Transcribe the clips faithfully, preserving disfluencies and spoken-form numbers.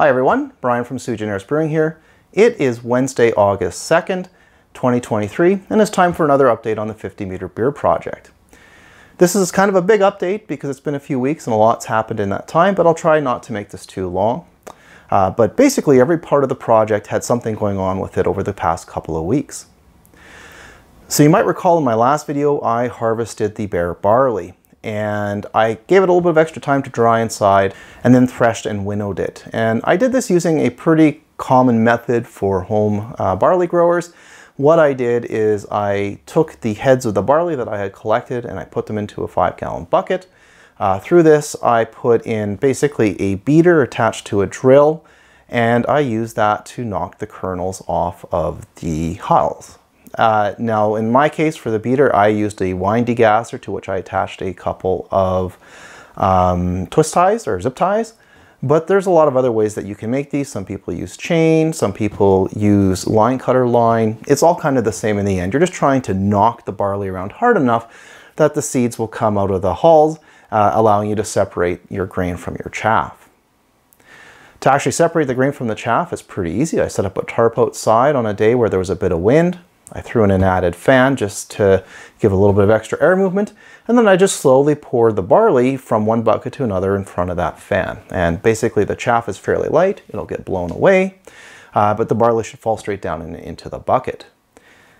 Hi everyone, Brian from Sui Generis Brewing here. It is Wednesday, August second, twenty twenty-three, and it's time for another update on the fifty meter beer project. This is kind of a big update because it's been a few weeks and a lot's happened in that time, but I'll try not to make this too long. Uh, but basically every part of the project had something going on with it over the past couple of weeks. So you might recall in my last video, I harvested the Bere barley. And I gave it a little bit of extra time to dry inside and then threshed and winnowed it. And I did this using a pretty common method for home uh, barley growers. What I did is I took the heads of the barley that I had collected and I put them into a five gallon bucket. Uh, through this, I put in basically a beater attached to a drill, and I used that to knock the kernels off of the hulls. Uh, now, in my case, for the beater, I used a wine degasser to which I attached a couple of um, twist ties or zip ties, but there's a lot of other ways that you can make these. Some people use chain, some people use line cutter line. It's all kind of the same in the end. You're just trying to knock the barley around hard enough that the seeds will come out of the hulls, uh, allowing you to separate your grain from your chaff. To actually separate the grain from the chaff is pretty easy. I set up a tarp outside on a day where there was a bit of wind. I threw in an added fan just to give a little bit of extra air movement, and then I just slowly poured the barley from one bucket to another in front of that fan. And basically the chaff is fairly light, it'll get blown away, uh, but the barley should fall straight down in, into the bucket.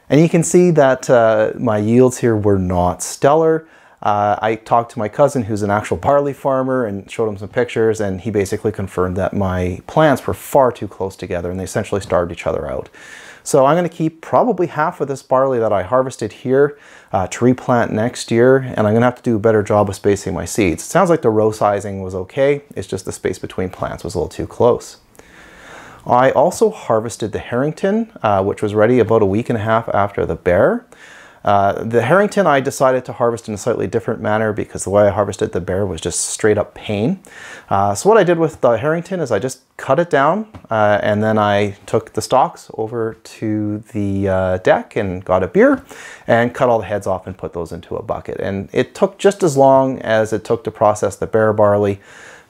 And you can see that uh, my yields here were not stellar. Uh, I talked to my cousin who's an actual barley farmer and showed him some pictures, and he basically confirmed that my plants were far too close together and they essentially starved each other out. So I'm going to keep probably half of this barley that I harvested here uh, to replant next year, and I'm going to have to do a better job of spacing my seeds. It sounds like the row sizing was okay, it's just the space between plants was a little too close. I also harvested the Harrington, uh, which was ready about a week and a half after the Bere. Uh, the Harrington I decided to harvest in a slightly different manner because the way I harvested the Bere was just straight up pain. Uh, so what I did with the Harrington is I just cut it down uh, and then I took the stalks over to the uh, deck and got a beer and cut all the heads off and put those into a bucket. And it took just as long as it took to process the Bere barley,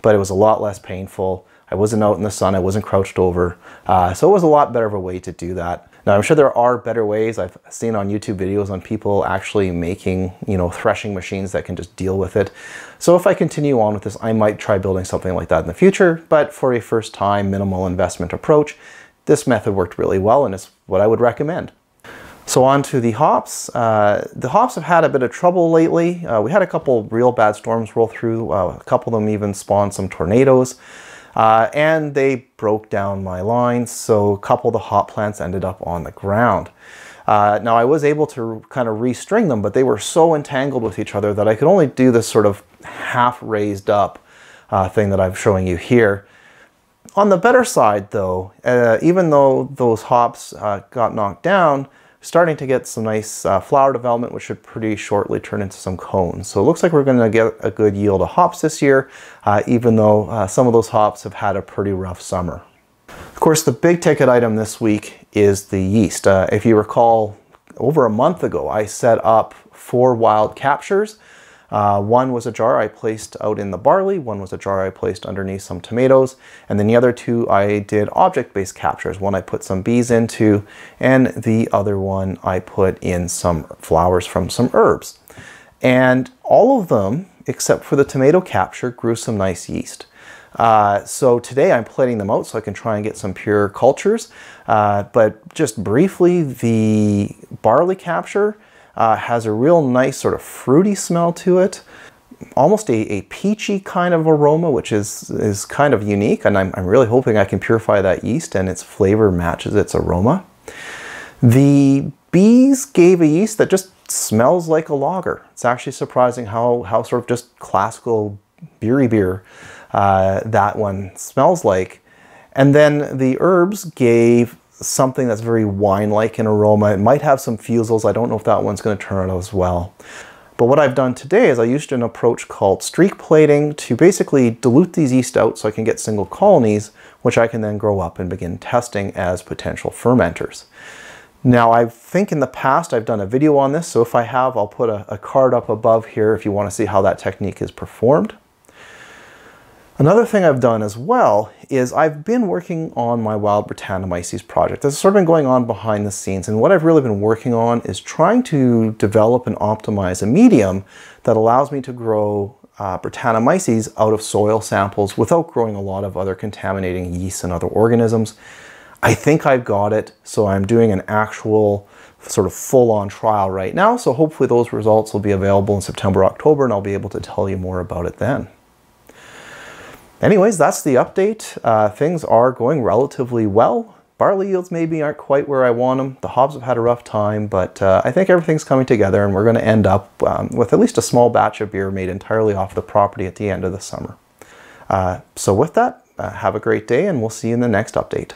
but it was a lot less painful. I wasn't out in the sun, I wasn't crouched over, uh, so it was a lot better of a way to do that. Now, I'm sure there are better ways. I've seen on YouTube videos on people actually making, you know, threshing machines that can just deal with it. So if I continue on with this, I might try building something like that in the future, but for a first time minimal investment approach, this method worked really well and it's what I would recommend. So on to the hops. Uh, the hops have had a bit of trouble lately. Uh, we had a couple real bad storms roll through. Uh, a couple of them even spawned some tornadoes. Uh, and they broke down my lines, so a couple of the hop plants ended up on the ground. Uh, now I was able to kind of restring them, but they were so entangled with each other that I could only do this sort of half raised up uh, thing that I'm showing you here. On the better side though, uh, even though those hops uh, got knocked down, starting to get some nice uh, flower development, which should pretty shortly turn into some cones. So it looks like we're going to get a good yield of hops this year, uh, even though uh, some of those hops have had a pretty rough summer. Of course, the big ticket item this week is the yeast. Uh, if you recall, over a month ago, I set up four wild captures. Uh, one was a jar I placed out in the barley, one was a jar I placed underneath some tomatoes, and then the other two I did object-based captures. One I put some bees into, and the other one I put in some flowers from some herbs. And all of them, except for the tomato capture, grew some nice yeast. Uh, so today I'm plating them out so I can try and get some pure cultures, uh, but just briefly, the barley capture Uh, has a real nice sort of fruity smell to it, almost a, a peachy kind of aroma, which is, is kind of unique, and I'm, I'm really hoping I can purify that yeast and its flavor matches its aroma. The bees gave a yeast that just smells like a lager. It's actually surprising how, how sort of just classical beery beer uh, that one smells like. And then the herbs gave something that's very wine-like in aroma. It might have some fusels. I don't know if that one's going to turn out as well. But what I've done today is I used an approach called streak plating to basically dilute these yeast out so I can get single colonies, which I can then grow up and begin testing as potential fermenters. Now, I think in the past I've done a video on this, so if I have, I'll put a, a card up above here if you want to see how that technique is performed. Another thing I've done as well is I've been working on my wild Brettanomyces project. This has sort of been going on behind the scenes, and what I've really been working on is trying to develop and optimize a medium that allows me to grow uh, Brettanomyces out of soil samples without growing a lot of other contaminating yeasts and other organisms. I think I've got it, so I'm doing an actual sort of full-on trial right now, so hopefully those results will be available in September, October, and I'll be able to tell you more about it then. Anyways, that's the update. Uh, things are going relatively well. Barley yields maybe aren't quite where I want them. The hobs have had a rough time, but uh, I think everything's coming together and we're going to end up um, with at least a small batch of beer made entirely off the property at the end of the summer. Uh, so with that, uh, have a great day and we'll see you in the next update.